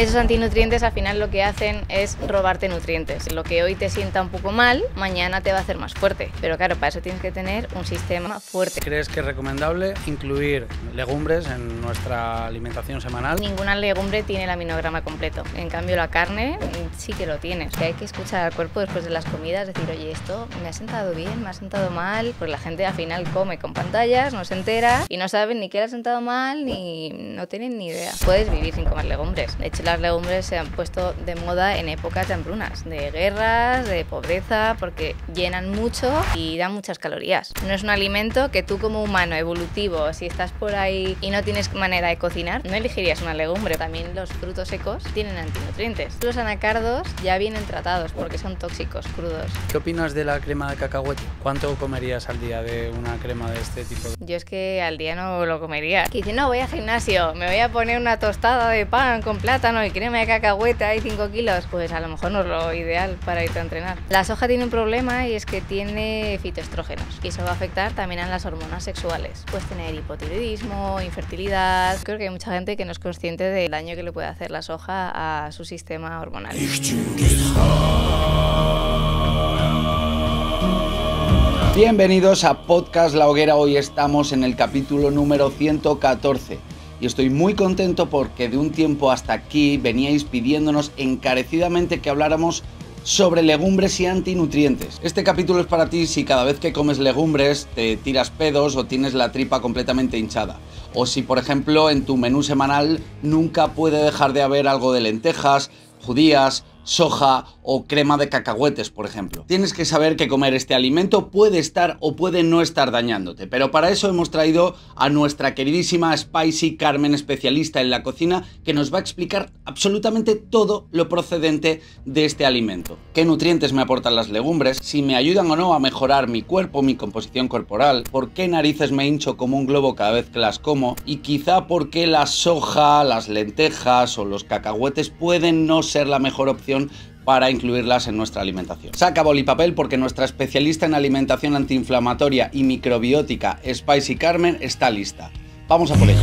Esos antinutrientes al final lo que hacen es robarte nutrientes. Lo que hoy te sienta un poco mal, mañana te va a hacer más fuerte. Pero claro, para eso tienes que tener un sistema fuerte. ¿Crees que es recomendable incluir legumbres en nuestra alimentación semanal? Ninguna legumbre tiene el aminograma completo. En cambio, la carne sí que lo tiene. O sea, hay que escuchar al cuerpo después de las comidas, decir, oye, esto me ha sentado bien, me ha sentado mal. Pues la gente al final come con pantallas, no se entera y no saben ni qué le ha sentado mal ni no tienen ni idea. Puedes vivir sin comer legumbres. De hecho, las legumbres se han puesto de moda en épocas de hambrunas, de guerras, de pobreza, porque llenan mucho y dan muchas calorías. No es un alimento que tú como humano evolutivo, si estás por ahí y no tienes manera de cocinar, no elegirías una legumbre. También los frutos secos tienen antinutrientes. Los anacardos ya vienen tratados porque son tóxicos, crudos. ¿Qué opinas de la crema de cacahuete? ¿Cuánto comerías al día de una crema de este tipo? Yo es que al día no lo comería. Que dice, no, voy al gimnasio, me voy a poner una tostada de pan con plátano y crema de cacahuete hay 5 kilos, pues a lo mejor no es lo ideal para irte a entrenar. La soja tiene un problema y es que tiene fitoestrógenos y eso va a afectar también a las hormonas sexuales. Puedes tener hipotiroidismo, infertilidad. Creo que hay mucha gente que no es consciente del daño que le puede hacer la soja a su sistema hormonal. Bienvenidos a Podcast La Hoguera. Hoy estamos en el capítulo número 114. Y estoy muy contento porque de un tiempo hasta aquí veníais pidiéndonos encarecidamente que habláramos sobre legumbres y antinutrientes. Este capítulo es para ti si cada vez que comes legumbres te tiras pedos o tienes la tripa completamente hinchada. O si, por ejemplo, en tu menú semanal nunca puede dejar de haber algo de lentejas, judías, soja o crema de cacahuetes, por ejemplo. Tienes que saber que comer este alimento puede estar o puede no estar dañándote, pero para eso hemos traído a nuestra queridísima Spicy Carmen, especialista en la cocina, que nos va a explicar absolutamente todo lo procedente de este alimento. ¿Qué nutrientes me aportan las legumbres? Si me ayudan o no a mejorar mi cuerpo, mi composición corporal. ¿Por qué narices me hincho como un globo cada vez que las como? Y quizá por qué la soja, las lentejas o los cacahuetes pueden no ser la mejor opción para incluirlas en nuestra alimentación. Saca boli y papel porque nuestra especialista en alimentación antiinflamatoria y microbiótica, Spicy Carmen, está lista. Vamos a por ello.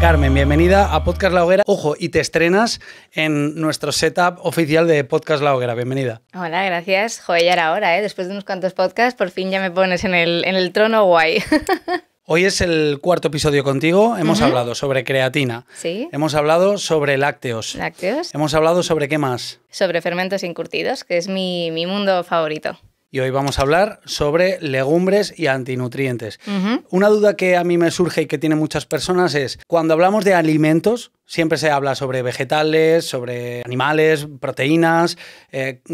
Carmen, bienvenida a Podcast La Hoguera. Ojo, y te estrenas en nuestro setup oficial de Podcast La Hoguera. Bienvenida. Hola, gracias. Joder, ya era hora, ¿eh? Después de unos cuantos podcasts, por fin ya me pones en el trono guay. Hoy es el cuarto episodio contigo. Hemos hablado sobre creatina. Sí. Hemos hablado sobre lácteos. Lácteos. Hemos hablado sobre ¿qué más? Sobre fermentos incurtidos, que es mi mundo favorito. Y hoy vamos a hablar sobre legumbres y antinutrientes. Una duda que a mí me surge y que tienen muchas personas es, cuando hablamos de alimentos, siempre se habla sobre vegetales, sobre animales, proteínas,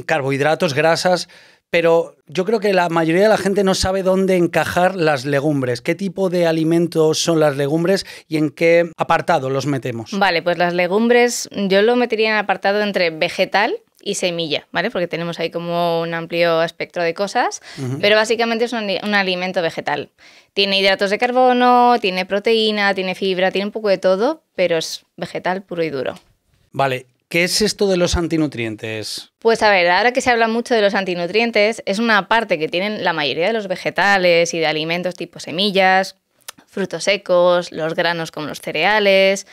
carbohidratos, grasas. Pero yo creo que la mayoría de la gente no sabe dónde encajar las legumbres. ¿Qué tipo de alimentos son las legumbres y en qué apartado los metemos? Vale, pues las legumbres yo lo metería en el apartado entre vegetal y semilla, ¿vale? Porque tenemos ahí como un amplio espectro de cosas, pero básicamente es un alimento vegetal. Tiene hidratos de carbono, tiene proteína, tiene fibra, tiene un poco de todo, pero es vegetal puro y duro. Vale. ¿Qué es esto de los antinutrientes? Pues a ver, ahora que se habla mucho de los antinutrientes, es una parte que tienen la mayoría de los vegetales y de alimentos tipo semillas, frutos secos, los granos como los cereales.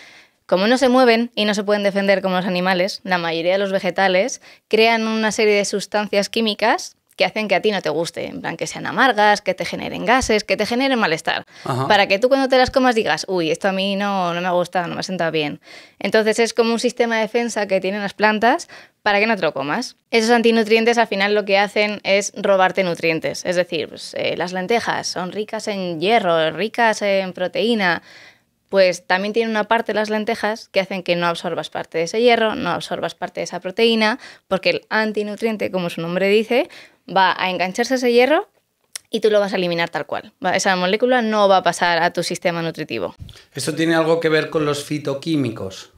Como no se mueven y no se pueden defender como los animales, la mayoría de los vegetales crean una serie de sustancias químicas que hacen que a ti no te guste, en plan que sean amargas, que te generen gases, que te generen malestar. Ajá. Para que tú cuando te las comas digas, uy, esto a mí no me ha gustado, no me ha sentado bien. Entonces es como un sistema de defensa que tienen las plantas para que no te lo comas. Esos antinutrientes al final lo que hacen es robarte nutrientes. Es decir, pues, las lentejas son ricas en hierro, ricas en proteína. Pues también tienen una parte de las lentejas que hacen que no absorbas parte de ese hierro, no absorbas parte de esa proteína, porque el antinutriente, como su nombre dice, va a engancharse a ese hierro y tú lo vas a eliminar tal cual. Esa molécula no va a pasar a tu sistema nutritivo. ¿Esto tiene algo que ver con los fitoquímicos?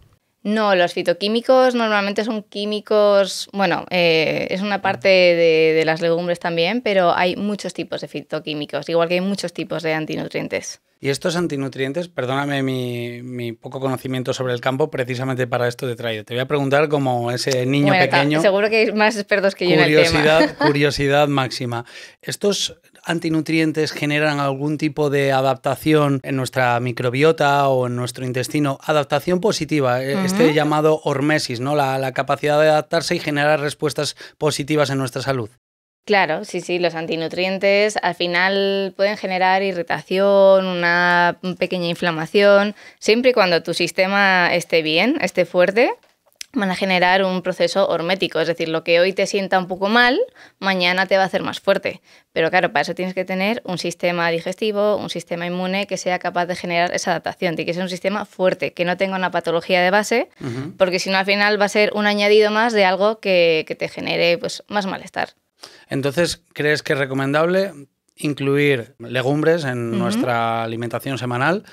No, los fitoquímicos normalmente son químicos, bueno, es una parte de las legumbres también, pero hay muchos tipos de fitoquímicos, igual que hay muchos tipos de antinutrientes. Y estos antinutrientes, perdóname mi poco conocimiento sobre el campo, precisamente para esto te he traído. Te voy a preguntar como ese niño pequeño. Seguro que hay más expertos que yo en el tema. Curiosidad máxima. ¿Estos antinutrientes generan algún tipo de adaptación en nuestra microbiota o en nuestro intestino? Adaptación positiva, este llamado hormesis, ¿no? La capacidad de adaptarse y generar respuestas positivas en nuestra salud. Claro, sí, los antinutrientes al final pueden generar irritación, una pequeña inflamación. Siempre y cuando tu sistema esté bien, esté fuerte, van a generar un proceso hormético. Es decir, lo que hoy te sienta un poco mal, mañana te va a hacer más fuerte. Pero claro, para eso tienes que tener un sistema digestivo, un sistema inmune que sea capaz de generar esa adaptación. Tiene que ser un sistema fuerte, que no tenga una patología de base, porque si no al final va a ser un añadido más de algo que te genere pues, más malestar. Entonces, ¿crees que es recomendable incluir legumbres en nuestra alimentación semanal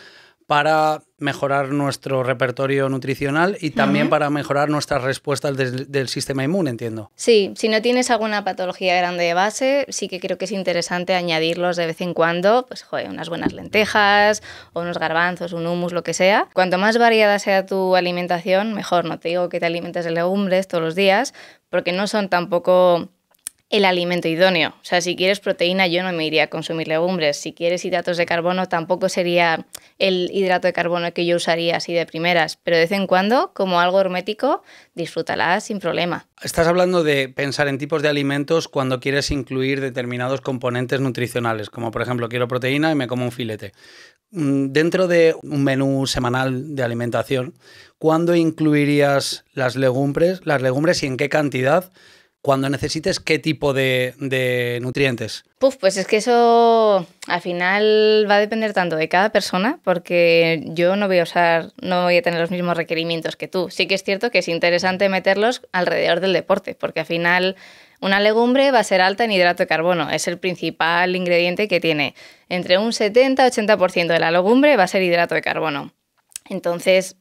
para mejorar nuestro repertorio nutricional y también para mejorar nuestras respuestas del sistema inmune, entiendo? Sí, si no tienes alguna patología grande de base, sí que creo que es interesante añadirlos de vez en cuando, pues joder, unas buenas lentejas o unos garbanzos, un hummus, lo que sea. Cuanto más variada sea tu alimentación, mejor. No te digo que te alimentes de legumbres todos los días, porque no son tampoco el alimento idóneo. O sea, si quieres proteína, yo no me iría a consumir legumbres. Si quieres hidratos de carbono, tampoco sería el hidrato de carbono que yo usaría así de primeras. Pero de vez en cuando, como algo hermético, disfrútala sin problema. Estás hablando de pensar en tipos de alimentos cuando quieres incluir determinados componentes nutricionales, como por ejemplo, quiero proteína y me como un filete. Dentro de un menú semanal de alimentación, ¿cuándo incluirías las legumbres y en qué cantidad? Cuando necesites, ¿qué tipo de nutrientes? Pues es que eso al final va a depender tanto de cada persona, porque yo no voy a tener los mismos requerimientos que tú. Sí que es cierto que es interesante meterlos alrededor del deporte, porque al final una legumbre va a ser alta en hidrato de carbono, es el principal ingrediente que tiene. Entre un 70-80% de la legumbre va a ser hidrato de carbono. Entonces,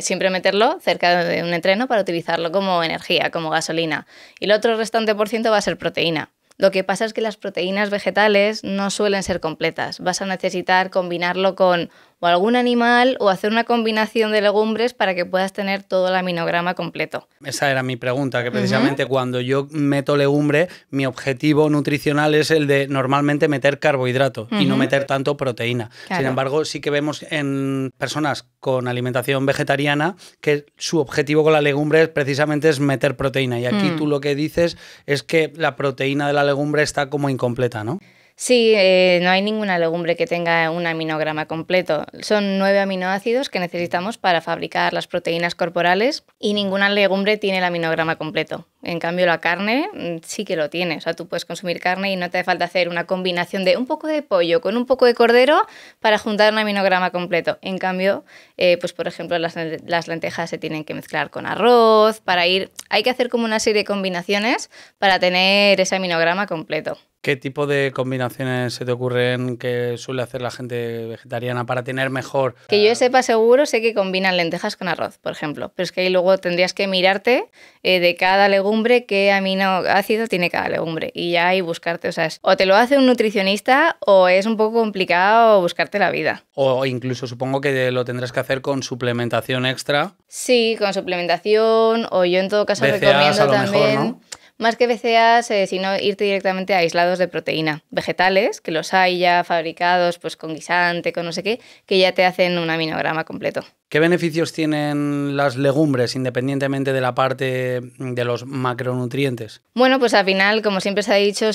siempre meterlo cerca de un entreno para utilizarlo como energía, como gasolina. Y el otro restante por ciento va a ser proteína. Lo que pasa es que las proteínas vegetales no suelen ser completas. Vas a necesitar combinarlo con o algún animal o hacer una combinación de legumbres para que puedas tener todo el aminograma completo. Esa era mi pregunta, que precisamente cuando yo meto legumbre, mi objetivo nutricional es el de normalmente meter carbohidrato y no meter tanto proteína. Claro. Sin embargo, sí que vemos en personas con alimentación vegetariana que su objetivo con la legumbre precisamente es meter proteína. Y aquí tú lo que dices es que la proteína de la legumbre está como incompleta, ¿no? Sí, no hay ninguna legumbre que tenga un aminograma completo. Son 9 aminoácidos que necesitamos para fabricar las proteínas corporales y ninguna legumbre tiene el aminograma completo. En cambio, la carne sí que lo tiene. O sea, tú puedes consumir carne y no te hace falta hacer una combinación de un poco de pollo con un poco de cordero para juntar un aminograma completo. En cambio, pues por ejemplo, las lentejas se tienen que mezclar con arroz para ir. Hay que hacer como una serie de combinaciones para tener ese aminograma completo. ¿Qué tipo de combinaciones se te ocurren que suele hacer la gente vegetariana para tener mejor? Que yo sepa seguro, sé que combinan lentejas con arroz, por ejemplo. Pero es que ahí luego tendrías que mirarte de cada legumbre qué aminoácido tiene cada legumbre. Y ya ahí buscarte, o sea, o te lo hace un nutricionista o es un poco complicado buscarte la vida. O incluso supongo que lo tendrás que hacer con suplementación extra. Sí, con suplementación o yo en todo caso BCAAs, recomiendo también. Mejor, ¿no? Más que BCAAs, sino irte directamente a aislados de proteína. Vegetales, que los hay ya fabricados pues con guisante, con no sé qué, que ya te hacen un aminograma completo. ¿Qué beneficios tienen las legumbres independientemente de la parte de los macronutrientes? Bueno, pues al final, como siempre se ha dicho,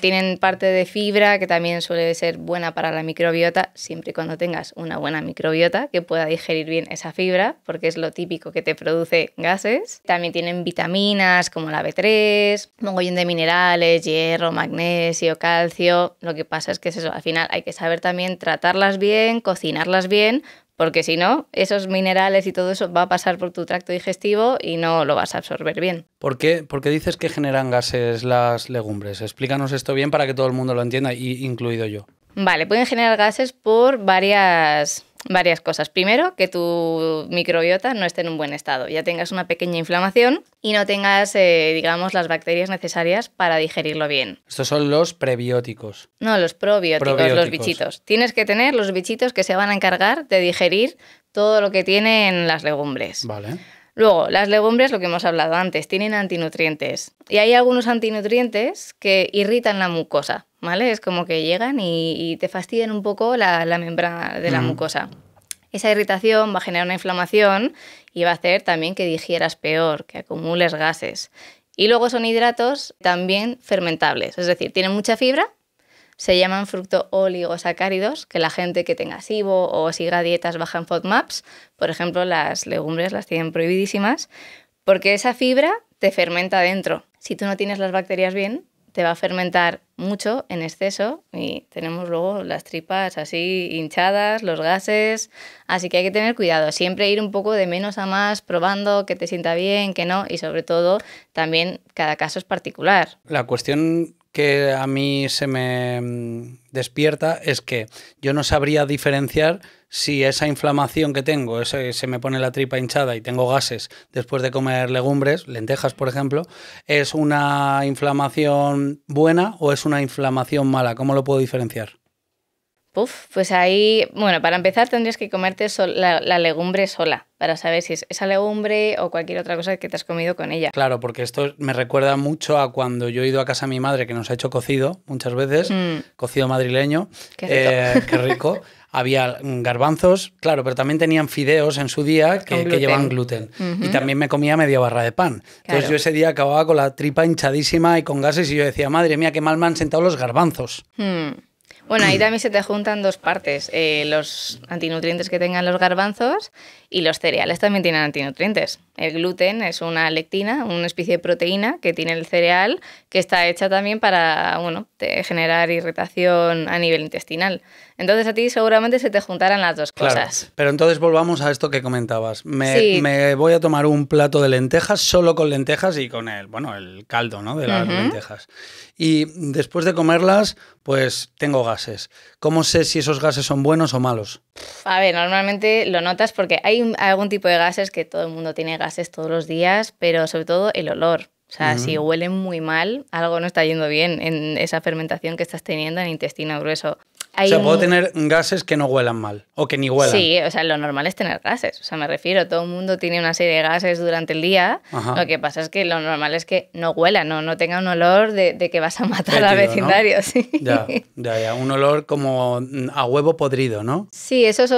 tienen parte de fibra que también suele ser buena para la microbiota, siempre y cuando tengas una buena microbiota que pueda digerir bien esa fibra, porque es lo típico que te produce gases. También tienen vitaminas como la B3, mogollón de minerales, hierro, magnesio, calcio. Lo que pasa es que es eso, al final hay que saber también tratarlas bien, cocinarlas bien, porque si no, esos minerales y todo eso va a pasar por tu tracto digestivo y no lo vas a absorber bien. ¿Por qué dices que generan gases las legumbres? Explícanos esto bien para que todo el mundo lo entienda, incluido yo. Vale, pueden generar gases por varias varias cosas. Primero, que tu microbiota no esté en un buen estado, ya tengas una pequeña inflamación y no tengas, digamos, las bacterias necesarias para digerirlo bien. Estos son los prebióticos. No, los probióticos, los bichitos. Tienes que tener los bichitos que se van a encargar de digerir todo lo que tienen las legumbres. Vale. Luego, las legumbres, lo que hemos hablado antes, tienen antinutrientes. Y hay algunos antinutrientes que irritan la mucosa, ¿vale? Es como que llegan y te fastidian un poco la membrana de la mucosa. Esa irritación va a generar una inflamación y va a hacer también que digieras peor, que acumules gases. Y luego son hidratos también fermentables, es decir, tienen mucha fibra. Se llaman fructooligosacáridos, que la gente que tenga SIBO o siga dietas bajas en FODMAPs, por ejemplo, las legumbres las tienen prohibidísimas, porque esa fibra te fermenta dentro. Si tú no tienes las bacterias bien, te va a fermentar mucho en exceso y tenemos luego las tripas así hinchadas, los gases, así que hay que tener cuidado. Siempre ir un poco de menos a más, probando que te sienta bien, que no, y sobre todo también cada caso es particular. La cuestión que a mí se me despierta es que yo no sabría diferenciar si esa inflamación que tengo, se me pone la tripa hinchada y tengo gases después de comer legumbres, lentejas por ejemplo, ¿es una inflamación buena o es una inflamación mala? ¿Cómo lo puedo diferenciar? Puf, pues ahí, bueno, para empezar tendrías que comerte la legumbre sola para saber si es esa legumbre o cualquier otra cosa que te has comido con ella. Claro, porque esto me recuerda mucho a cuando yo he ido a casa de mi madre, que nos ha hecho cocido muchas veces, cocido madrileño. Qué rico. Qué rico. Había garbanzos, claro, pero también tenían fideos en su día que llevaban gluten. Y también me comía media barra de pan. Claro. Entonces yo ese día acababa con la tripa hinchadísima y con gases y yo decía, madre mía, qué mal me han sentado los garbanzos. Bueno, ahí también se te juntan dos partes, los antinutrientes que tengan los garbanzos y los cereales también tienen antinutrientes. El gluten es una lectina, una especie de proteína que tiene el cereal que está hecha también para, bueno, generar irritación a nivel intestinal. Entonces a ti seguramente se te juntarán las dos cosas. Claro, pero entonces volvamos a esto que comentabas. Me voy a tomar un plato de lentejas solo con lentejas y con el caldo, ¿no?, de las lentejas. Y después de comerlas, pues tengo gases. ¿Cómo sé si esos gases son buenos o malos? A ver, normalmente lo notas porque hay algún tipo de gases que todo el mundo tiene gases todos los días, pero sobre todo el olor. O sea, si huele muy mal, algo no está yendo bien en esa fermentación que estás teniendo en el intestino grueso. Puedo tener gases que no huelan mal o que ni huelan. Sí, o sea, lo normal es tener gases. O sea, me refiero, todo el mundo tiene una serie de gases durante el día. Ajá. Lo que pasa es que lo normal es que no huela, no tenga un olor de que vas a matar al vecindario. ¿No? Sí. Ya, un olor como a huevo podrido, ¿no? Sí, eso es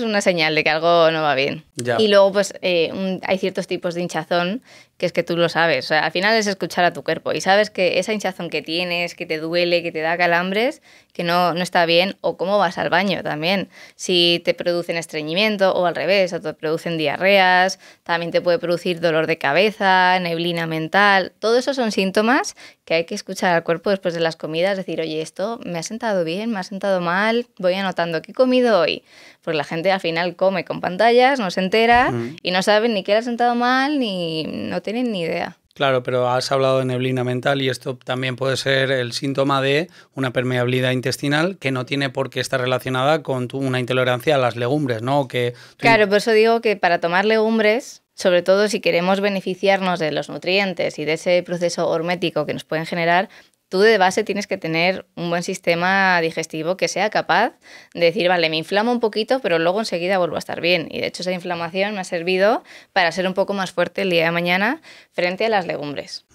una señal de que algo no va bien. Ya. Y luego, pues, hay ciertos tipos de hinchazón que es que tú lo sabes. O sea, al final es escuchar a tu cuerpo y sabes que esa hinchazón que tienes, que te duele, que te da calambres, que no está bien, o cómo vas al baño también. Si te producen estreñimiento o al revés, o te producen diarreas, también te puede producir dolor de cabeza, neblina mental. Todo eso son síntomas que hay que escuchar al cuerpo después de las comidas, decir, oye, esto me ha sentado bien, me ha sentado mal, voy anotando, ¿qué he comido hoy? Pues la gente al final come con pantallas, no se entera y no sabe ni qué le ha sentado mal, ni no tienen ni idea. Claro, pero has hablado de neblina mental y esto también puede ser el síntoma de una permeabilidad intestinal que no tiene por qué estar relacionada con una intolerancia a las legumbres, ¿no? Claro, por eso digo que para tomar legumbres, sobre todo si queremos beneficiarnos de los nutrientes y de ese proceso hormético que nos pueden generar, tú de base tienes que tener un buen sistema digestivo que sea capaz de decir, vale, me inflamo un poquito, pero luego enseguida vuelvo a estar bien. Y de hecho esa inflamación me ha servido para ser un poco más fuerte el día de mañana frente a las legumbres.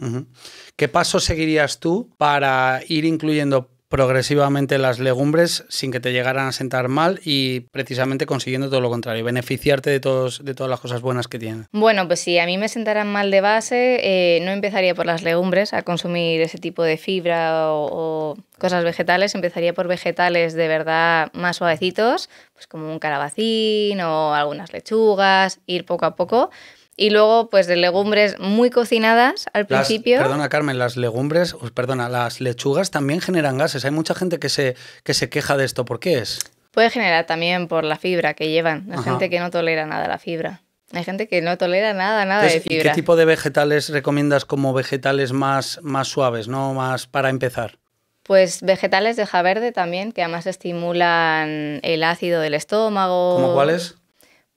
¿Qué paso seguirías tú para ir incluyendo progresivamente las legumbres sin que te llegaran a sentar mal y precisamente consiguiendo todo lo contrario, beneficiarte de todas las cosas buenas que tienen? Bueno, pues si a mí me sentaran mal de base, no empezaría por las legumbres a consumir ese tipo de fibra o cosas vegetales, empezaría por vegetales de verdad más suavecitos, pues como un calabacín o algunas lechugas, ir poco a poco. Y luego, pues de legumbres muy cocinadas al principio. Perdona, Carmen, las lechugas también generan gases. Hay mucha gente que se queja de esto. ¿Por qué es? Puede generar también por la fibra que llevan. Hay gente que no tolera nada la fibra. Hay gente que no tolera nada entonces, de fibra. ¿Y qué tipo de vegetales recomiendas como vegetales más suaves, no más para empezar? Pues vegetales de hoja verde también, que además estimulan el ácido del estómago. ¿Cómo cuáles?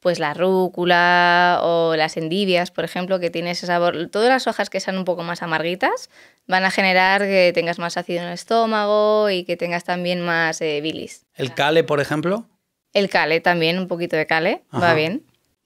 Pues la rúcula o las endivias, por ejemplo, que tiene ese sabor. Todas las hojas que sean un poco más amarguitas van a generar que tengas más ácido en el estómago y que tengas también más bilis. ¿El kale, por ejemplo? El kale también, un poquito de kale, ajá, va bien.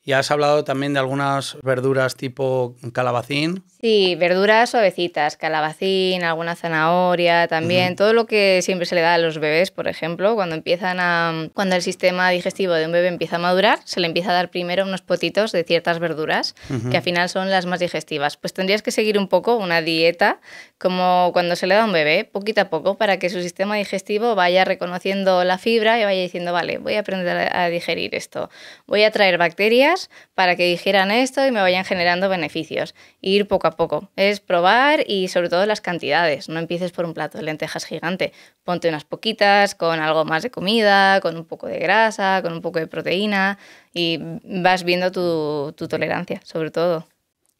Y has hablado también de algunas verduras tipo calabacín. Sí, verduras suavecitas, calabacín, alguna zanahoria también. Todo lo que siempre se le da a los bebés, por ejemplo, cuando el sistema digestivo de un bebé empieza a madurar, se le empieza a dar primero unos potitos de ciertas verduras, que al final son las más digestivas. Pues tendrías que seguir un poco una dieta como cuando se le da a un bebé, poquito a poco, para que su sistema digestivo vaya reconociendo la fibra y vaya diciendo, vale, voy a aprender a digerir esto, voy a traer bacterias para que digieran esto y me vayan generando beneficios. Ir poco a poco. Es probar y sobre todo las cantidades. No empieces por un plato de lentejas gigante. Ponte unas poquitas con algo más de comida, con un poco de grasa, con un poco de proteína y vas viendo tu tolerancia, sobre todo.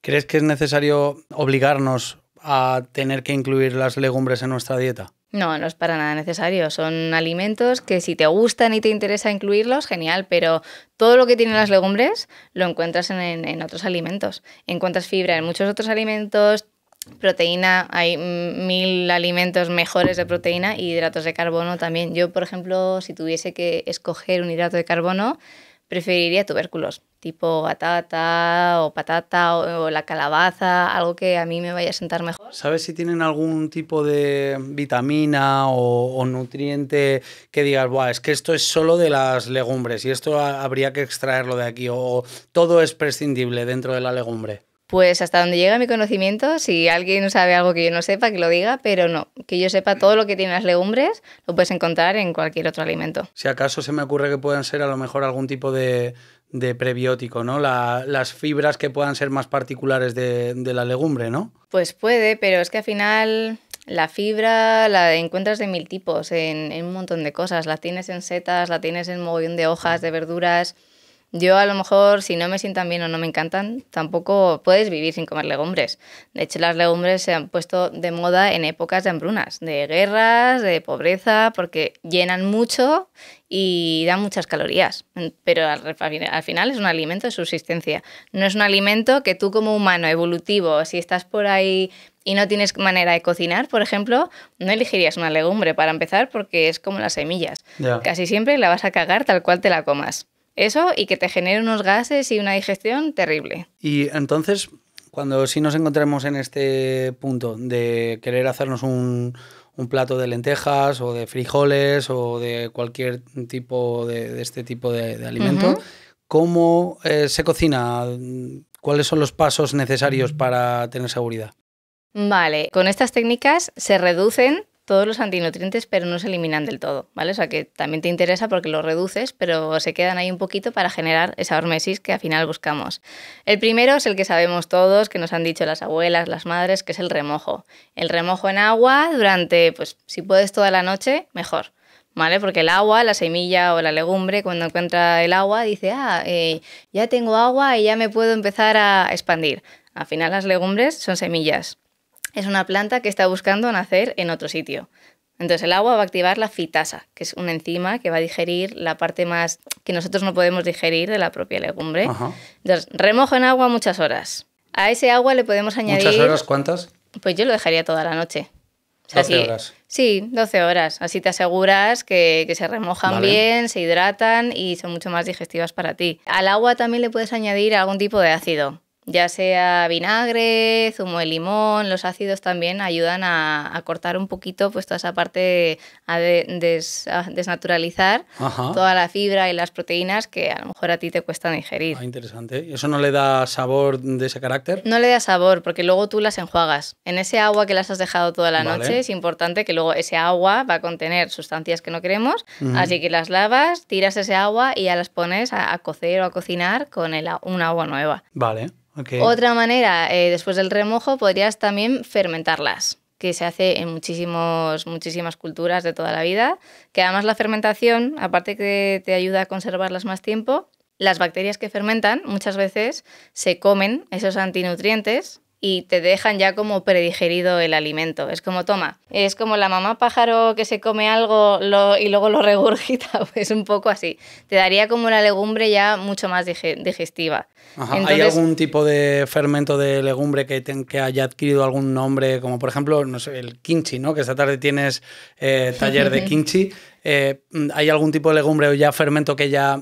¿Crees que es necesario obligarnos a tener que incluir las legumbres en nuestra dieta? No, no es para nada necesario. Son alimentos que si te gustan y te interesa incluirlos, genial, pero todo lo que tienen las legumbres lo encuentras en otros alimentos. Encuentras fibra en muchos otros alimentos, proteína, hay 1000 alimentos mejores de proteína y hidratos de carbono también. Yo, por ejemplo, si tuviese que escoger un hidrato de carbono, preferiría tubérculos, tipo patata o la calabaza, algo que a mí me vaya a sentar mejor. ¿Sabes si tienen algún tipo de vitamina o nutriente que digas, buah, es que esto es solo de las legumbres y esto habría que extraerlo de aquí o todo es prescindible dentro de la legumbre? Pues hasta donde llega mi conocimiento, si alguien sabe algo que yo no sepa, que lo diga, pero no, que yo sepa todo lo que tienen las legumbres lo puedes encontrar en cualquier otro alimento. Si acaso se me ocurre que puedan ser a lo mejor algún tipo de prebiótico, ¿no? Las fibras que puedan ser más particulares de la legumbre, ¿no? Pues puede, pero es que al final la fibra la encuentras de 1000 tipos, en un montón de cosas. La tienes en setas, la tienes en mogollón de hojas, de verduras. Yo a lo mejor, si no me sientan bien o no me encantan, tampoco puedes vivir sin comer legumbres. De hecho, las legumbres se han puesto de moda en épocas de hambrunas, de guerras, de pobreza, porque llenan mucho y dan muchas calorías. Pero al final es un alimento de subsistencia. No es un alimento que tú como humano evolutivo, si estás por ahí y no tienes manera de cocinar, por ejemplo, no elegirías una legumbre para empezar porque es como las semillas. Yeah. Casi siempre la vas a cagar tal cual te la comas. Eso y que te genere unos gases y una digestión terrible. Y entonces, cuando sí nos encontremos en este punto de querer hacernos un plato de lentejas o de frijoles o de cualquier tipo de este tipo de alimento, ¿cómo se cocina? ¿Cuáles son los pasos necesarios para tener seguridad? Vale, con estas técnicas se reducen todos los antinutrientes, pero no se eliminan del todo, ¿vale? O sea, que también te interesa porque los reduces, pero se quedan ahí un poquito para generar esa hormesis que al final buscamos. El primero es el que sabemos todos, que nos han dicho las abuelas, las madres, que es el remojo. El remojo en agua durante, pues, si puedes toda la noche, mejor, ¿vale? Porque el agua, la semilla o la legumbre, cuando encuentra el agua, dice, ya tengo agua y ya me puedo empezar a expandir. Al final las legumbres son semillas. Es una planta que está buscando nacer en otro sitio. Entonces el agua va a activar la fitasa, que es una enzima que va a digerir la parte más que nosotros no podemos digerir de la propia legumbre. Ajá. Entonces, remojo en agua muchas horas. A ese agua le podemos añadir... ¿Muchas horas cuántas? Pues yo lo dejaría toda la noche. O sea, 12 horas. Sí, 12 horas. Así te aseguras que se remojan bien, se hidratan y son mucho más digestivas para ti. Al agua también le puedes añadir algún tipo de ácido, ya sea vinagre, zumo de limón. Los ácidos también ayudan a cortar un poquito pues toda esa parte, a desnaturalizar toda la fibra y las proteínas que a lo mejor a ti te cuestan digerir. Ah, interesante. ¿Eso no le da sabor de ese carácter? No le da sabor porque luego tú las enjuagas. En ese agua que las has dejado toda la noche es importante que luego ese agua va a contener sustancias que no queremos, así que las lavas, tiras ese agua y ya las pones a cocer o a cocinar con un agua nueva. Vale. Okay. Otra manera, después del remojo, podrías también fermentarlas, que se hace en muchísimas culturas de toda la vida, que además la fermentación, aparte que te ayuda a conservarlas más tiempo, las bacterias que fermentan muchas veces se comen esos antinutrientes y te dejan ya como predigerido el alimento. Es como, toma, es como la mamá pájaro que se come algo y luego lo regurgita, pues un poco así. Te daría como una legumbre ya mucho más digestiva. Ajá. Entonces, ¿hay algún tipo de fermento de legumbre que haya adquirido algún nombre? Como por ejemplo, no sé, el kimchi, ¿no? Que esta tarde tienes taller de kimchi. ¿Hay algún tipo de legumbre o ya fermento que ya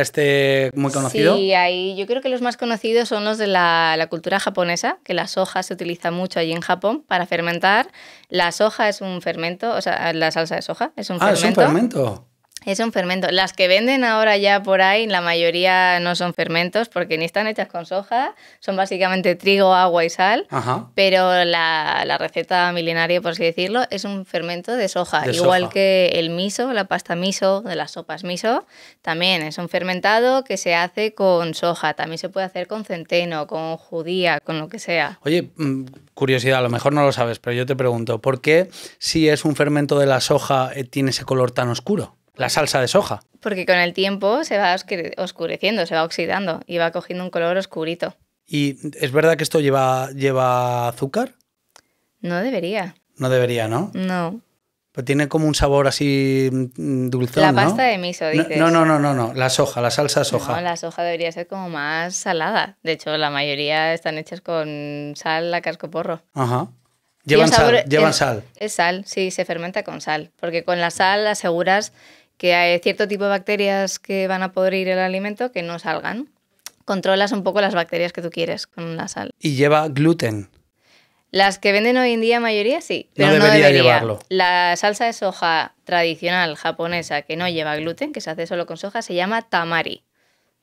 esté muy conocido? Sí, yo creo que los más conocidos son los de la cultura japonesa, que la soja se utiliza mucho allí en Japón para fermentar. La soja es un fermento, o sea, la salsa de soja es un fermento. Ah, es un fermento. Es un fermento. Las que venden ahora ya por ahí, la mayoría no son fermentos porque ni están hechas con soja, son básicamente trigo, agua y sal. Ajá. Pero la receta milenaria, por así decirlo, es un fermento de soja. Igual que el miso, la pasta miso, de las sopas miso, también es un fermentado que se hace con soja. También se puede hacer con centeno, con judía, con lo que sea. Oye, curiosidad, a lo mejor no lo sabes, pero yo te pregunto, ¿por qué si es un fermento de la soja tiene ese color tan oscuro? La salsa de soja. Porque con el tiempo se va oscureciendo, se va oxidando y va cogiendo un color oscurito. ¿Y es verdad que esto lleva azúcar? No debería. No debería, ¿no? No. Pero tiene como un sabor así dulzón, ¿no? La pasta de miso, dices. No. La soja, la salsa soja. No, la soja debería ser como más salada. De hecho, la mayoría están hechas con sal a cascoporro. Ajá. Llevan sal. Es sal, sí, se fermenta con sal. Porque con la sal aseguras que hay cierto tipo de bacterias que van a podrir el alimento que no salgan. Controlas un poco las bacterias que tú quieres con la sal. ¿Y lleva gluten? Las que venden hoy en día, mayoría sí, pero no debería llevarlo. La salsa de soja tradicional japonesa que no lleva gluten, que se hace solo con soja, se llama tamari.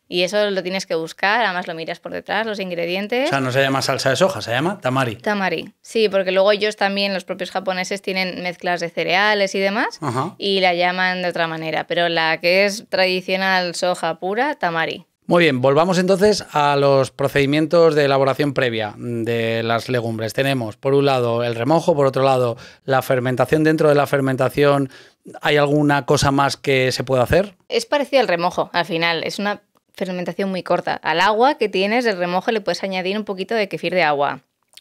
Y eso lo tienes que buscar, además lo miras por detrás, los ingredientes. O sea, no se llama salsa de soja, se llama tamari. Tamari, sí, porque luego ellos también, los propios japoneses, tienen mezclas de cereales y demás. Ajá. Y la llaman de otra manera, pero la que es tradicional soja pura, tamari. Muy bien, volvamos entonces a los procedimientos de elaboración previa de las legumbres. Tenemos, por un lado, el remojo, por otro lado, la fermentación. Dentro de la fermentación, ¿hay alguna cosa más que se pueda hacer? Es parecido al remojo, al final, es una fermentación muy corta. Al agua que tienes del remojo le puedes añadir un poquito de kefir de agua,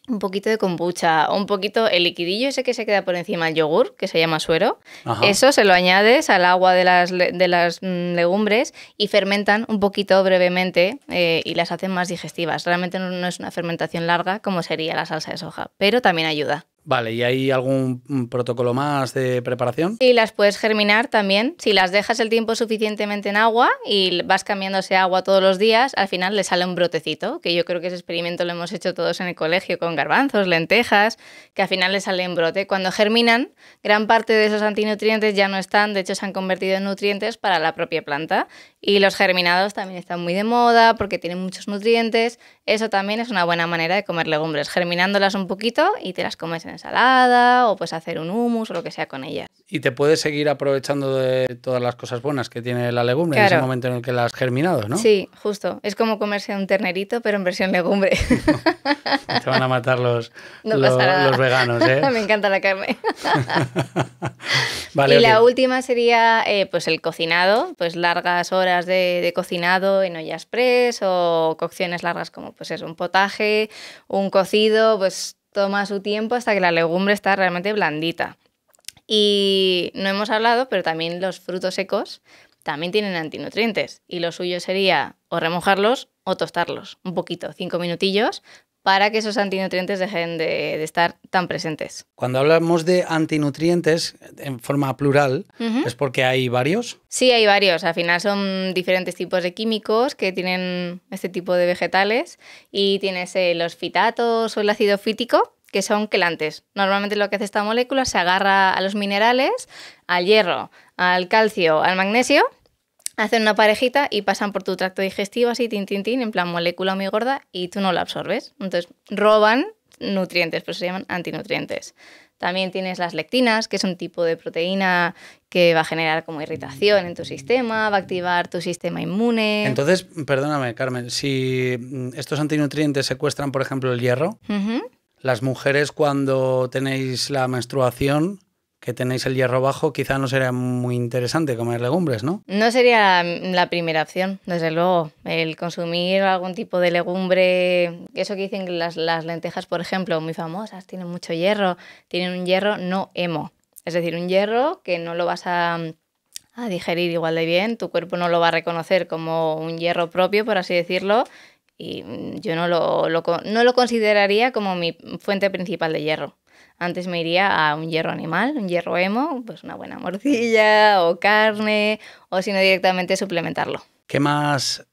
un poquito de kombucha, un poquito el liquidillo ese que se queda por encima del yogur, que se llama suero. Ajá. Eso se lo añades al agua de las legumbres y fermentan un poquito brevemente y las hacen más digestivas. Realmente no es una fermentación larga como sería la salsa de soja, pero también ayuda. Vale, ¿y hay algún protocolo más de preparación? Sí, las puedes germinar también. Si las dejas el tiempo suficientemente en agua y vas cambiando ese agua todos los días, al final le sale un brotecito, que yo creo que ese experimento lo hemos hecho todos en el colegio con garbanzos, lentejas, que al final le sale un brote. Cuando germinan, gran parte de esos antinutrientes ya no están, de hecho se han convertido en nutrientes para la propia planta. Y los germinados también están muy de moda porque tienen muchos nutrientes. Eso también es una buena manera de comer legumbres, germinándolas un poquito y te las comes en ensalada o pues hacer un hummus o lo que sea con ellas. Y te puedes seguir aprovechando de todas las cosas buenas que tiene la legumbre, claro, en ese momento en el que la has germinado, ¿no? Sí, justo. Es como comerse un ternerito, pero en versión legumbre. No, te van a matar los veganos, ¿eh? Me encanta la carne. Vale, y okay. La última sería pues el cocinado, pues largas horas de cocinado en ollas express o cocciones largas como pues eso, un potaje, un cocido, pues toma su tiempo hasta que la legumbre está realmente blandita. Y no hemos hablado, pero también los frutos secos también tienen antinutrientes. Y lo suyo sería o remojarlos o tostarlos un poquito, 5 minutillos, para que esos antinutrientes dejen de estar tan presentes. Cuando hablamos de antinutrientes en forma plural, ¿es porque hay varios? Sí, hay varios. Al final son diferentes tipos de químicos que tienen este tipo de vegetales. Y tienes los fitatos o el ácido fítico, que son quelantes. Normalmente lo que hace esta molécula se agarra a los minerales, al hierro, al calcio, al magnesio. Hacen una parejita y pasan por tu tracto digestivo así, tin, tin, tin, en plan molécula muy gorda y tú no la absorbes. Entonces roban nutrientes, por eso se llaman antinutrientes. También tienes las lectinas, que es un tipo de proteína que va a generar como irritación en tu sistema, va a activar tu sistema inmune. Entonces, perdóname, Carmen, si estos antinutrientes secuestran, por ejemplo, el hierro, las mujeres cuando tenéis la menstruación, que tenéis el hierro bajo, quizá no sería muy interesante comer legumbres, ¿no? No sería la primera opción, desde luego. El consumir algún tipo de legumbre, eso que dicen las lentejas, por ejemplo, muy famosas, tienen mucho hierro, tienen un hierro no hemo. Es decir, un hierro que no lo vas a digerir igual de bien, tu cuerpo no lo va a reconocer como un hierro propio, por así decirlo, y yo no lo consideraría como mi fuente principal de hierro. Antes me iría a un hierro animal, un hierro hemo, pues una buena morcilla o carne, o si no directamente suplementarlo. ¿Qué más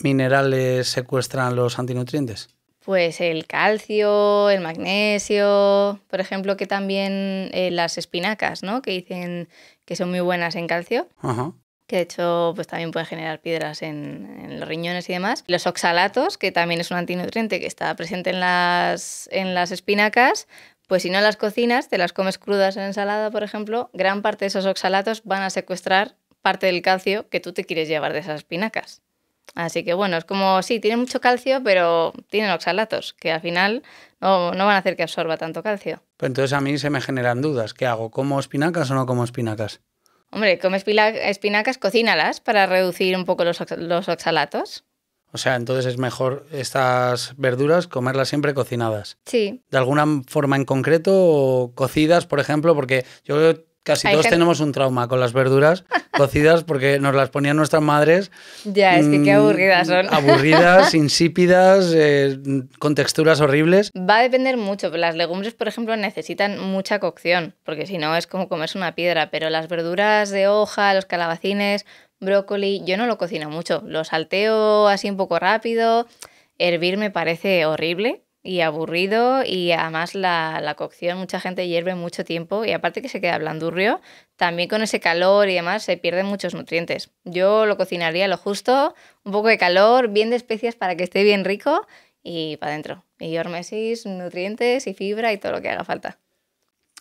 minerales secuestran los antinutrientes? Pues el calcio, el magnesio, por ejemplo, que también las espinacas, ¿no? Que dicen que son muy buenas en calcio. Ajá. Que de hecho pues también puede generar piedras en los riñones y demás. Los oxalatos, que también es un antinutriente que está presente en las espinacas. Pues si no las cocinas, te las comes crudas en ensalada, por ejemplo, gran parte de esos oxalatos van a secuestrar parte del calcio que tú te quieres llevar de esas espinacas. Así que bueno, es como, sí, tienen mucho calcio, pero tienen oxalatos, que al final no van a hacer que absorba tanto calcio. Pero entonces a mí se me generan dudas. ¿Qué hago? ¿Como espinacas o no como espinacas? Hombre, come espinacas, cocínalas para reducir un poco los oxalatos. O sea, entonces es mejor estas verduras comerlas siempre cocinadas. Sí. ¿De alguna forma en concreto o cocidas, por ejemplo? Porque yo creo que casi todos tenemos un trauma con las verduras cocidas porque nos las ponían nuestras madres. Ya, es que qué aburridas son. Aburridas, insípidas, con texturas horribles. Va a depender mucho. Las legumbres, por ejemplo, necesitan mucha cocción porque si no es como comerse una piedra. Pero las verduras de hoja, los calabacines, brócoli, yo no lo cocino mucho, lo salteo así un poco rápido, hervir me parece horrible y aburrido y además la cocción, mucha gente hierve mucho tiempo y aparte que se queda blandurrio, también con ese calor y demás se pierden muchos nutrientes. Yo lo cocinaría lo justo, un poco de calor, bien de especias para que esté bien rico y para adentro. Y hormesis, nutrientes y fibra y todo lo que haga falta.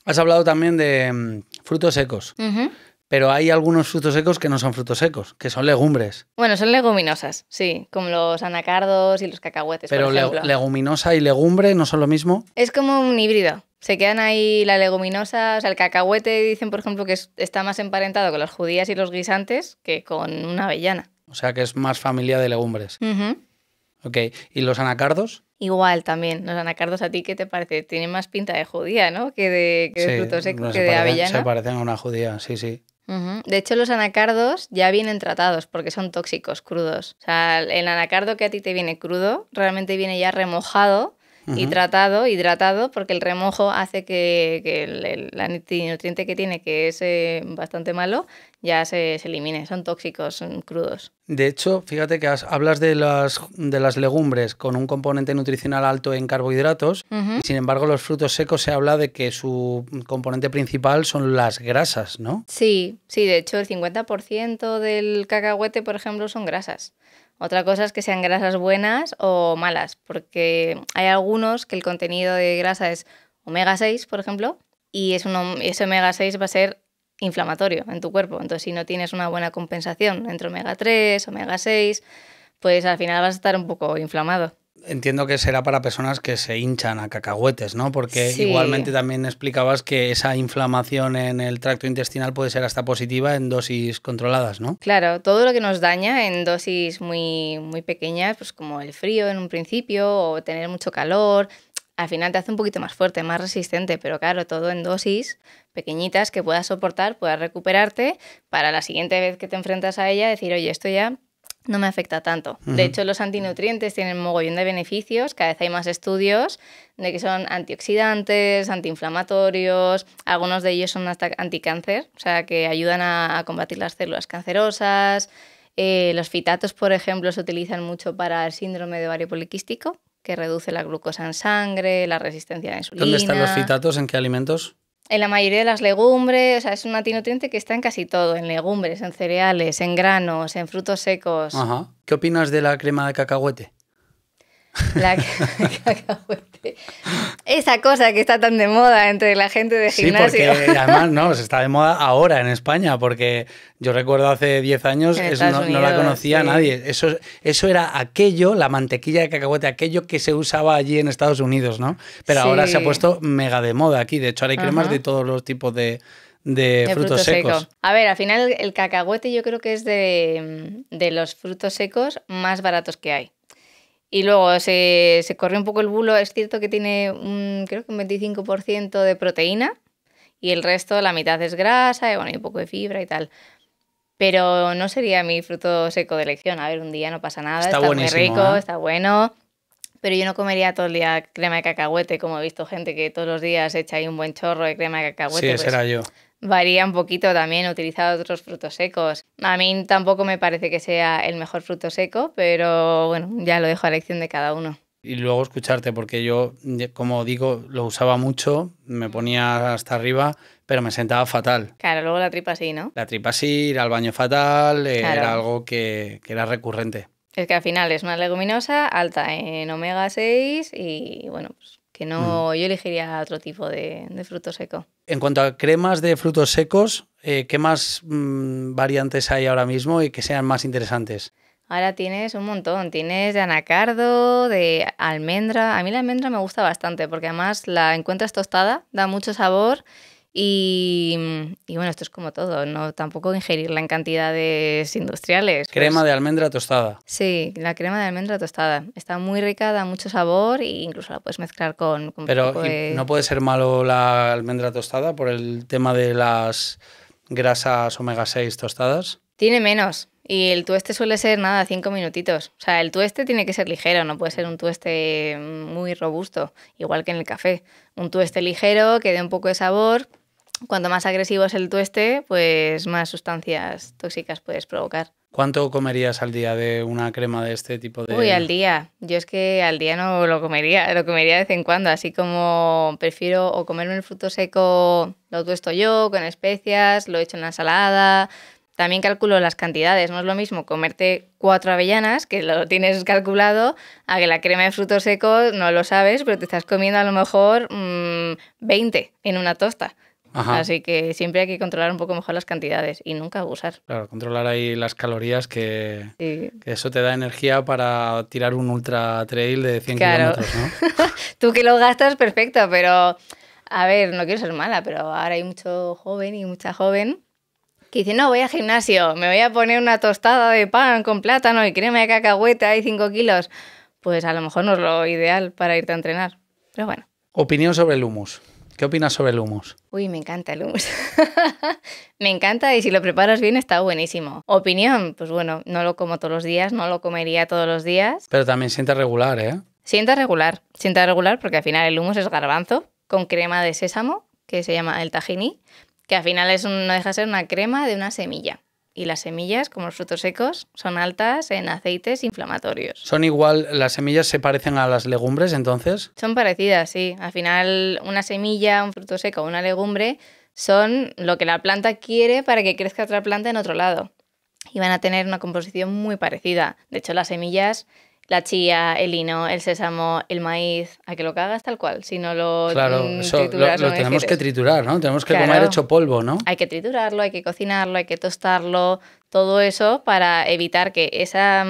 Has hablado también de frutos secos. Uh-huh. Pero hay algunos frutos secos que no son frutos secos, que son legumbres. Bueno, son leguminosas, sí, como los anacardos y los cacahuetes, por ejemplo. Pero leguminosa y legumbre no son lo mismo. Es como un híbrido. Se quedan ahí la leguminosa, o sea, el cacahuete dicen, por ejemplo, que está más emparentado con las judías y los guisantes que con una avellana. O sea, que es más familia de legumbres. Uh-huh. Ok, ¿y los anacardos? Igual también. Los anacardos, ¿a ti qué te parece? Tienen más pinta de judía, ¿no? Que de frutos secos, no, que de avellana. Se parecen a una judía, sí, sí. Uh-huh. De hecho, los anacardos ya vienen tratados porque son tóxicos, crudos. O sea, el anacardo que a ti te viene crudo realmente viene ya remojado y tratado, hidratado, porque el remojo hace que el antinutriente que tiene, que es bastante malo, ya se elimine. Son tóxicos, son crudos. De hecho, fíjate que hablas de las legumbres con un componente nutricional alto en carbohidratos, y sin embargo los frutos secos se habla de que su componente principal son las grasas, ¿no? Sí, sí, de hecho el 50% del cacahuete, por ejemplo, son grasas. Otra cosa es que sean grasas buenas o malas, porque hay algunos que el contenido de grasa es omega 6, por ejemplo, y ese omega 6 va a ser inflamatorio en tu cuerpo. Entonces, si no tienes una buena compensación entre omega 3, omega 6, pues al final vas a estar un poco inflamado. Entiendo que será para personas que se hinchan a cacahuetes, ¿no? Porque sí. Igualmente también explicabas que esa inflamación en el tracto intestinal puede ser hasta positiva en dosis controladas, ¿no? Claro, todo lo que nos daña en dosis muy, muy pequeñas, pues como el frío en un principio o tener mucho calor, al final te hace un poquito más fuerte, más resistente, pero claro, todo en dosis pequeñitas que puedas soportar, puedas recuperarte para la siguiente vez que te enfrentas a ella decir, oye, esto ya no me afecta tanto. De hecho, los antinutrientes tienen mogollón de beneficios. Cada vez hay más estudios de que son antioxidantes, antiinflamatorios. Algunos de ellos son hasta anticáncer, o sea, que ayudan a combatir las células cancerosas. Los fitatos, por ejemplo, se utilizan mucho para el síndrome de ovario poliquístico, que reduce la glucosa en sangre, la resistencia a la insulina. ¿Dónde están los fitatos? ¿En qué alimentos? En la mayoría de las legumbres, o sea, es un antinutriente que está en casi todo, en legumbres, en cereales, en granos, en frutos secos. Ajá. ¿Qué opinas de la crema de cacahuete? La cacahuete. Esa cosa que está tan de moda entre la gente de gimnasio. Sí, porque además no, se está de moda ahora en España, porque yo recuerdo hace 10 años eso no la conocía nadie. Eso era aquello, la mantequilla de cacahuete, aquello que se usaba allí en Estados Unidos, ¿no? Pero ahora se ha puesto mega de moda aquí. De hecho, ahora hay cremas de todos los tipos de frutos secos. A ver, al final el cacahuete yo creo que es de los frutos secos más baratos que hay. Y luego se corrió un poco el bulo. Es cierto que tiene creo que un 25% de proteína y el resto, la mitad es grasa y, bueno, y un poco de fibra y tal. Pero no sería mi fruto seco de elección. A ver, un día no pasa nada, está muy rico, está bueno. Pero yo no comería todo el día crema de cacahuete, como he visto gente que todos los días echa ahí un buen chorro de crema de cacahuete. Sí, ese era yo. Varía un poquito también, utilizar otros frutos secos. A mí tampoco me parece que sea el mejor fruto seco, pero bueno, ya lo dejo a elección de cada uno. Y luego escucharte, porque yo, como digo, lo usaba mucho, me ponía hasta arriba, pero me sentaba fatal. Claro, luego la tripa sí, ¿no? La tripa sí, ir al baño fatal, claro. Era algo que era recurrente. Es que al final es una leguminosa alta en omega 6 y bueno, pues que no, yo elegiría otro tipo de fruto seco. En cuanto a cremas de frutos secos, ¿qué más variantes hay ahora mismo y que sean más interesantes? Ahora tienes un montón, tienes de anacardo, de almendra. A mí la almendra me gusta bastante porque además la encuentras tostada, da mucho sabor. Y bueno, esto es como todo, no tampoco ingerirla en cantidades industriales. Crema de almendra tostada. Sí, la crema de almendra tostada. Está muy rica, da mucho sabor e incluso la puedes mezclar con pero un poco de... ¿No puede ser malo la almendra tostada por el tema de las grasas omega 6 tostadas? Tiene menos. Y el tueste suele ser, nada, 5 minutitos. O sea, el tueste tiene que ser ligero, no puede ser un tueste muy robusto, igual que en el café. Un tueste ligero que dé un poco de sabor. Cuanto más agresivo es el tueste, pues más sustancias tóxicas puedes provocar. ¿Cuánto comerías al día de una crema de este tipo de...? Uy, al día. Yo es que al día no lo comería de vez en cuando. Así como prefiero o comerme el fruto seco, lo tuesto yo con especias, lo echo en la ensalada... También calculo las cantidades, no es lo mismo comerte 4 avellanas, que lo tienes calculado, a que la crema de frutos secos no lo sabes, pero te estás comiendo a lo mejor 20 en una tosta. Ajá. Así que siempre hay que controlar un poco mejor las cantidades y nunca abusar. Claro, controlar ahí las calorías, que eso te da energía para tirar un ultra trail de 100 kilómetros, ¿no? Tú que lo gastas, perfecto, pero a ver, no quiero ser mala, pero ahora hay mucho joven y mucha joven que dice, no, voy al gimnasio, me voy a poner una tostada de pan con plátano y crema de cacahueta y 5 kilos. Pues a lo mejor no es lo ideal para irte a entrenar, pero bueno. Opinión sobre el hummus. ¿Qué opinas sobre el hummus? Uy, me encanta el hummus. Me encanta y si lo preparas bien está buenísimo. Opinión, pues bueno, no lo como todos los días, no lo comería todos los días. Pero también sienta regular, ¿eh? Sienta regular porque al final el hummus es garbanzo con crema de sésamo, que se llama el tahini, que al final no deja de ser una crema de una semilla. Y las semillas, como los frutos secos, son altas en aceites inflamatorios. ¿Son igual, las semillas se parecen a las legumbres entonces? Son parecidas, sí. Al final una semilla, un fruto seco, una legumbre son lo que la planta quiere para que crezca otra planta en otro lado. Y van a tener una composición muy parecida. De hecho, las semillas... La chía, el lino, el sésamo, el maíz, a que lo cagas tal cual, si no lo trituras. Claro, lo tenemos que triturar, ¿no? Tenemos que comer hecho polvo, ¿no? Hay que triturarlo, hay que cocinarlo, hay que tostarlo, todo eso para evitar que esa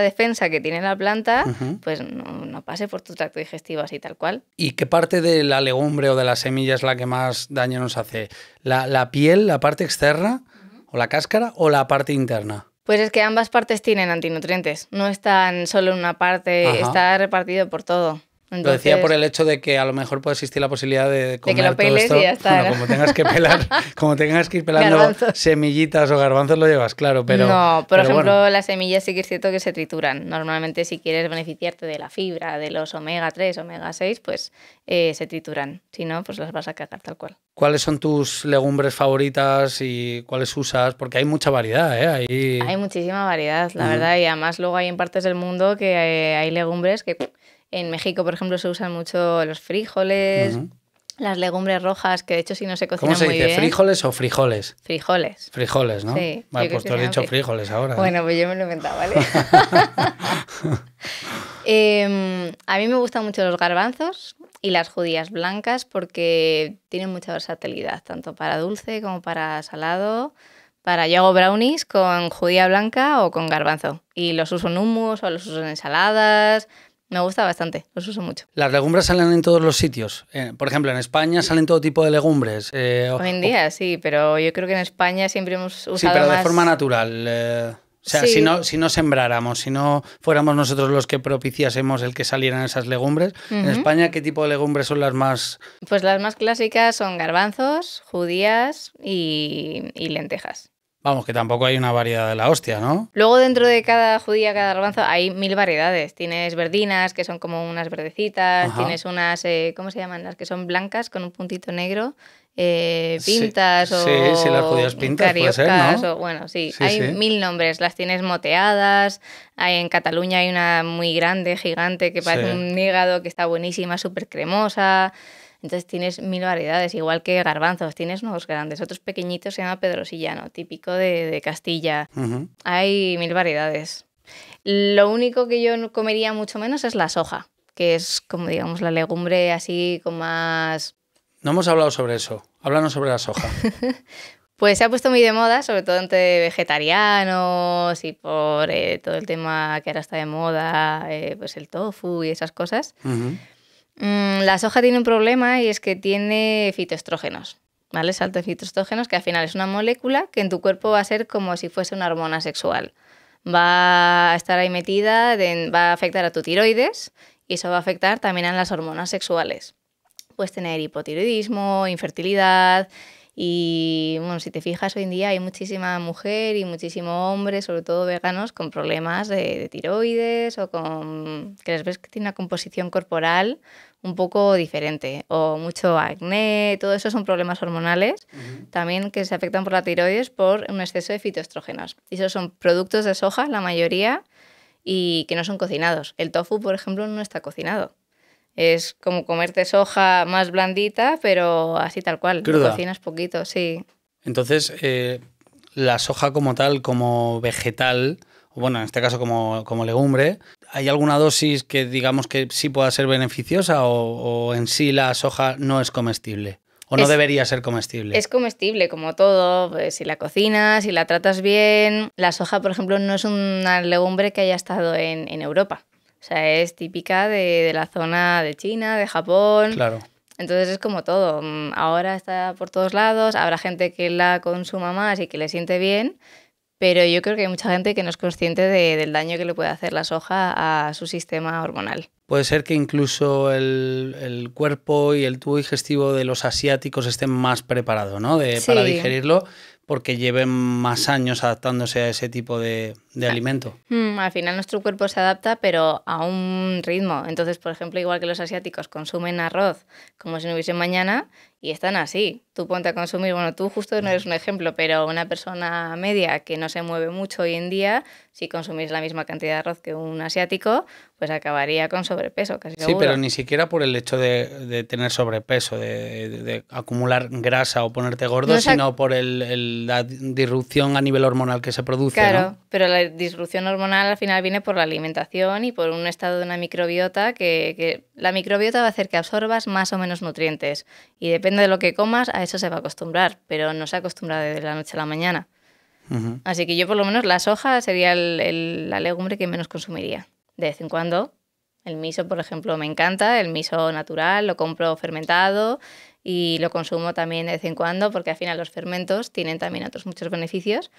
defensa que tiene la planta pues no pase por tu tracto digestivo así tal cual. ¿Y qué parte de la legumbre o de la semilla es la que más daño nos hace? ¿La piel, la parte externa o la cáscara o la parte interna? Pues es que ambas partes tienen antinutrientes, no están solo en una parte, está repartido por todo. Entonces, lo decía por el hecho de que a lo mejor puede existir la posibilidad de comer de que lo peles todo esto. Y ya está, bueno, ¿no? Como tengas que pelar, como tengas que ir pelando garbanzos, semillitas o garbanzos lo llevas, claro, pero... No, por ejemplo, bueno, las semillas sí que es cierto que se trituran. Normalmente si quieres beneficiarte de la fibra, de los omega 3, omega 6, pues se trituran. Si no, pues las vas a cagar tal cual. ¿Cuáles son tus legumbres favoritas y cuáles usas? Porque hay mucha variedad, ¿eh? Hay muchísima variedad, la verdad, y además luego hay en partes del mundo que hay legumbres que... En México, por ejemplo, se usan mucho los frijoles, las legumbres rojas, que de hecho si no se cocinan muy bien... ¿Cómo se dice? ¿Frijoles o frijoles? Frijoles. Frijoles, ¿no? Sí. Vale, pues tú has dicho frijoles ahora. Bueno, pues yo me lo he inventado, ¿vale? A mí me gustan mucho los garbanzos y las judías blancas porque tienen mucha versatilidad, tanto para dulce como para salado. Yo hago brownies con judía blanca o con garbanzo. Y los uso en hummus o los uso en ensaladas. Me gusta bastante, los uso mucho. Las legumbres salen en todos los sitios. Por ejemplo, en España salen todo tipo de legumbres. Hoy en día sí, pero yo creo que en España siempre hemos usado sí, pero más... de forma natural. O sea, sí. si no sembráramos, si no fuéramos nosotros los que propiciásemos el que salieran esas legumbres. Uh-huh. En España, ¿qué tipo de legumbres son las más...? Pues las más clásicas son garbanzos, judías y lentejas. Vamos, que tampoco hay una variedad de la hostia, ¿no? Luego dentro de cada judía, cada garbanzo, hay 1000 variedades. Tienes verdinas, que son como unas verdecitas. Ajá. Tienes unas, ¿cómo se llaman? Las que son blancas con un puntito negro. Pintas sí, o... Sí, las judías pintas puede ser, ¿no? O, bueno, sí hay 1000 nombres. Las tienes moteadas. En Cataluña hay una muy grande, gigante, que parece un hígado, que está buenísima, súper cremosa... Entonces tienes 1000 variedades, igual que garbanzos. Tienes unos grandes, otros pequeñitos, se llama pedrosillano, típico de Castilla. Uh-huh. Hay 1000 variedades. Lo único que yo comería mucho menos es la soja, que es como, digamos, la legumbre así con más... No hemos hablado sobre eso. Háblanos sobre la soja. Pues se ha puesto muy de moda, sobre todo entre vegetarianos y por todo el tema que ahora está de moda, pues el tofu y esas cosas. Uh-huh. La soja tiene un problema y es que tiene fitoestrógenos, ¿vale? Salto de fitoestrógenos, que al final es una molécula que en tu cuerpo va a ser como si fuese una hormona sexual. Va a estar ahí metida, va a afectar a tu tiroides y eso va a afectar también a las hormonas sexuales. Puedes tener hipotiroidismo, infertilidad y, bueno, si te fijas hoy en día hay muchísima mujer y muchísimo hombre, sobre todo veganos, con problemas de tiroides o con que les ves que tiene una composición corporal un poco diferente, o mucho acné. Todo eso son problemas hormonales también que se afectan por la tiroides por un exceso de fitoestrógenos. Y esos son productos de soja, la mayoría, y que no son cocinados. El tofu, por ejemplo, no está cocinado. Es como comerte soja más blandita, pero así tal cual. Cruda. Cocinas poquito, sí. Entonces, la soja como tal, como vegetal... Bueno, en este caso como legumbre, ¿hay alguna dosis que digamos que sí pueda ser beneficiosa o en sí la soja no es comestible? ¿O no debería ser comestible? Es comestible, como todo. Pues, si la cocinas, si la tratas bien... La soja, por ejemplo, no es una legumbre que haya estado en Europa. O sea, es típica de la zona de China, de Japón... Claro. Entonces es como todo. Ahora está por todos lados, habrá gente que la consuma más y que le siente bien... Pero yo creo que hay mucha gente que no es consciente del daño que le puede hacer la soja a su sistema hormonal. Puede ser que incluso el cuerpo y el tubo digestivo de los asiáticos estén más preparados, ¿no? Para digerirlo, porque lleven más años adaptándose a ese tipo de alimento. Al final nuestro cuerpo se adapta, pero a un ritmo. Entonces, por ejemplo, igual que los asiáticos consumen arroz como si no hubiese mañana y están así. Tú ponte a consumir, bueno, tú justo no eres un ejemplo, pero una persona media que no se mueve mucho hoy en día, si consumís la misma cantidad de arroz que un asiático, pues acabaría con sobrepeso, casi seguro. Sí, pero ni siquiera por el hecho de tener sobrepeso, de acumular grasa o ponerte gordo, sino por la disrupción a nivel hormonal que se produce. Claro, ¿no? Pero la disrupción hormonal al final viene por la alimentación y por un estado de una microbiota que la microbiota va a hacer que absorbas más o menos nutrientes y depende de lo que comas, a eso se va a acostumbrar, pero no se acostumbra de la noche a la mañana. Uh-huh. Así que yo por lo menos la soja sería la legumbre que menos consumiría. De vez en cuando, el miso, por ejemplo, me encanta, el miso natural, lo compro fermentado y lo consumo también de vez en cuando porque al final los fermentos tienen también otros muchos beneficios,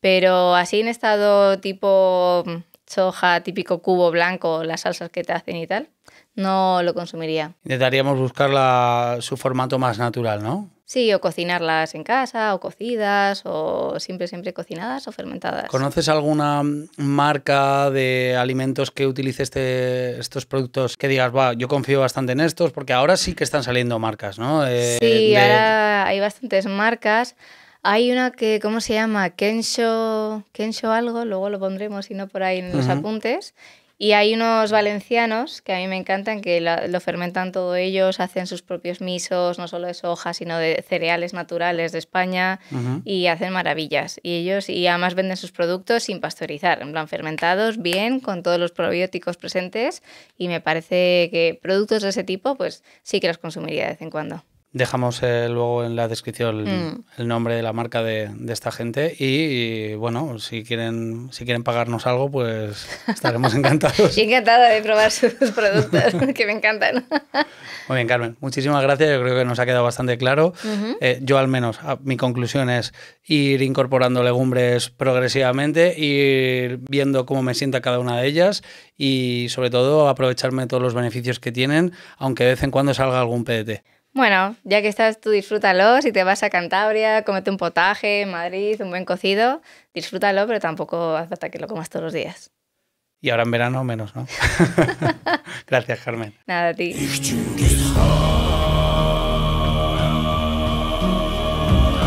pero así en estado tipo soja, típico cubo blanco, las salsas que te hacen y tal, no lo consumiría. Intentaríamos buscar su formato más natural, ¿no? Sí, o cocinarlas en casa, o cocidas, o siempre cocinadas o fermentadas. ¿Conoces alguna marca de alimentos que utilice estos productos que digas, yo confío bastante en estos? Porque ahora sí que están saliendo marcas, ¿no? Ahora hay bastantes marcas. Hay una que, ¿cómo se llama? Kensho algo, luego lo pondremos, si no, por ahí en los apuntes. Y hay unos valencianos que a mí me encantan, que lo fermentan todo ellos, hacen sus propios misos, no solo de soja, sino de cereales naturales de España, y hacen maravillas. Y además venden sus productos sin pasteurizar, en plan fermentados, bien, con todos los probióticos presentes, y me parece que productos de ese tipo pues sí que los consumiría de vez en cuando. Dejamos luego en la descripción el nombre de la marca de esta gente y bueno, si quieren pagarnos algo, pues estaremos encantados. Yo encantada de probar sus productos, que me encantan. Muy bien, Carmen, muchísimas gracias. Yo creo que nos ha quedado bastante claro. Yo al menos, mi conclusión es ir incorporando legumbres progresivamente, ir viendo cómo me sienta cada una de ellas y sobre todo aprovecharme de todos los beneficios que tienen, aunque de vez en cuando salga algún PDT. Bueno, ya que estás tú, disfrútalo. Si te vas a Cantabria, cómete un potaje en Madrid, un buen cocido. Disfrútalo, pero tampoco hace falta que lo comas todos los días. Y ahora en verano menos, ¿no? Gracias, Carmen. Nada, a ti.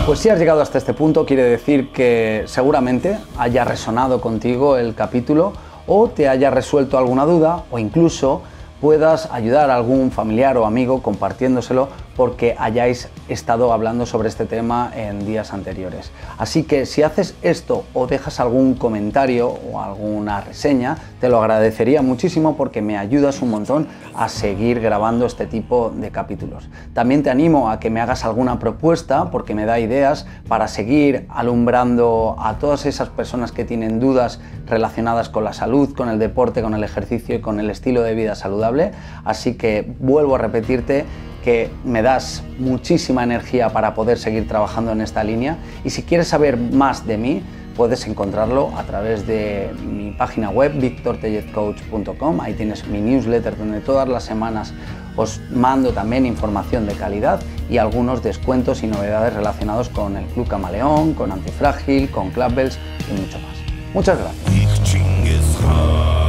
Pues si has llegado hasta este punto, quiere decir que seguramente haya resonado contigo el capítulo o te haya resuelto alguna duda o incluso puedas ayudar a algún familiar o amigo compartiéndoselo porque hayáis estado hablando sobre este tema en días anteriores. Así que si haces esto o dejas algún comentario o alguna reseña, te lo agradecería muchísimo porque me ayudas un montón a seguir grabando este tipo de capítulos. También te animo a que me hagas alguna propuesta porque me da ideas para seguir alumbrando a todas esas personas que tienen dudas relacionadas con la salud, con el deporte, con el ejercicio y con el estilo de vida saludable. Así que vuelvo a repetirte que me das muchísima energía para poder seguir trabajando en esta línea y si quieres saber más de mí puedes encontrarlo a través de mi página web victortellezcoach.com. Ahí tienes mi newsletter donde todas las semanas os mando también información de calidad y algunos descuentos y novedades relacionados con el Club Camaleón, con Antifrágil, con Club Bells y mucho más. Muchas gracias.